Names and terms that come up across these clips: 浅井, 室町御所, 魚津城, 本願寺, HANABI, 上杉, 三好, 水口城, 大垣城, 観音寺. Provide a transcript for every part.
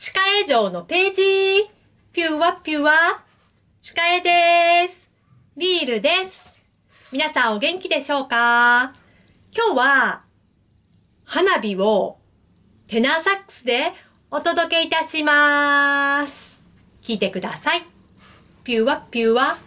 歯科衛城のページ。ピュア、歯科衛です。ビールです。皆さんお元気でしょうか？今日は花火をテナーサックスでお届けいたします。聞いてください。ピュア。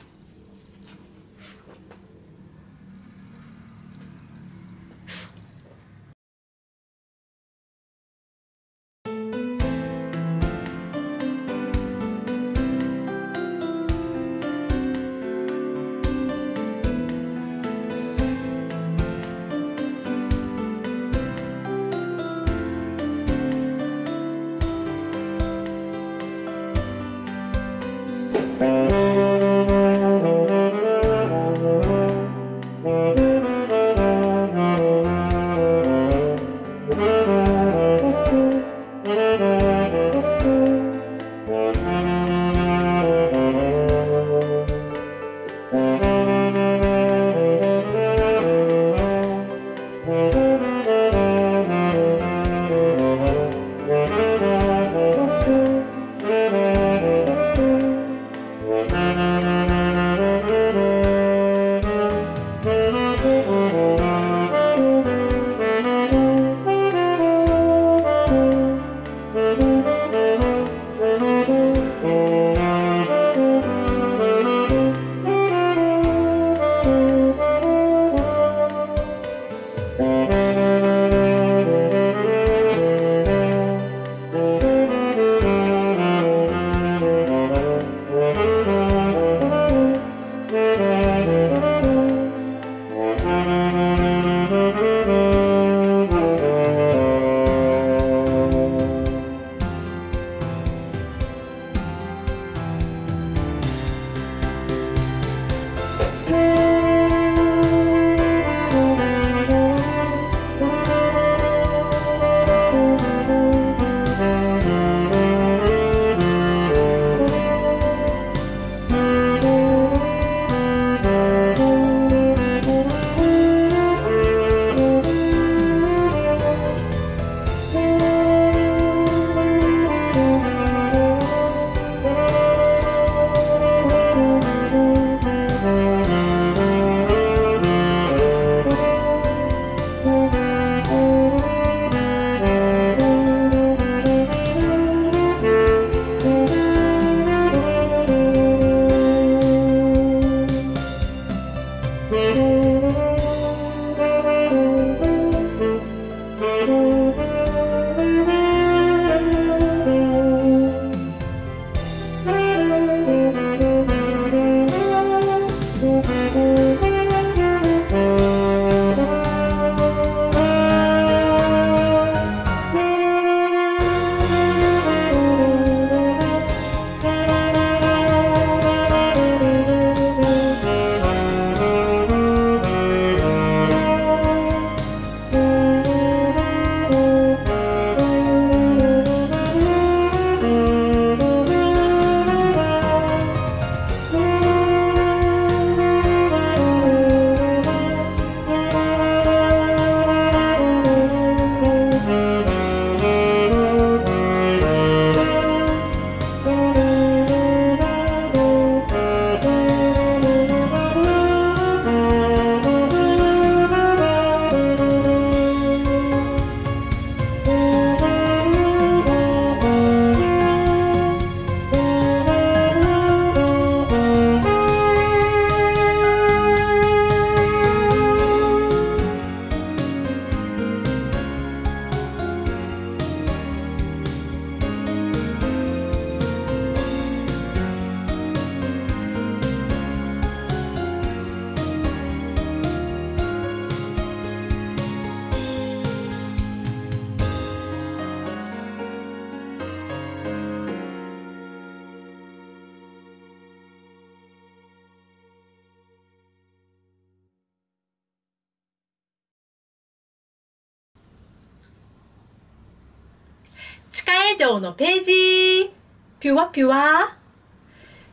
歯科衛城のページ。ピュア。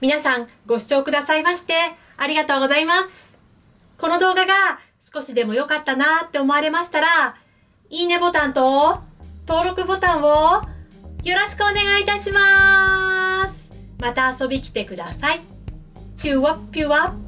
皆さんご視聴くださいましてありがとうございます。この動画が少しでも良かったなって思われましたら、いいねボタンと登録ボタンをよろしくお願いいたします。また遊び来てください。ピュワピュワ。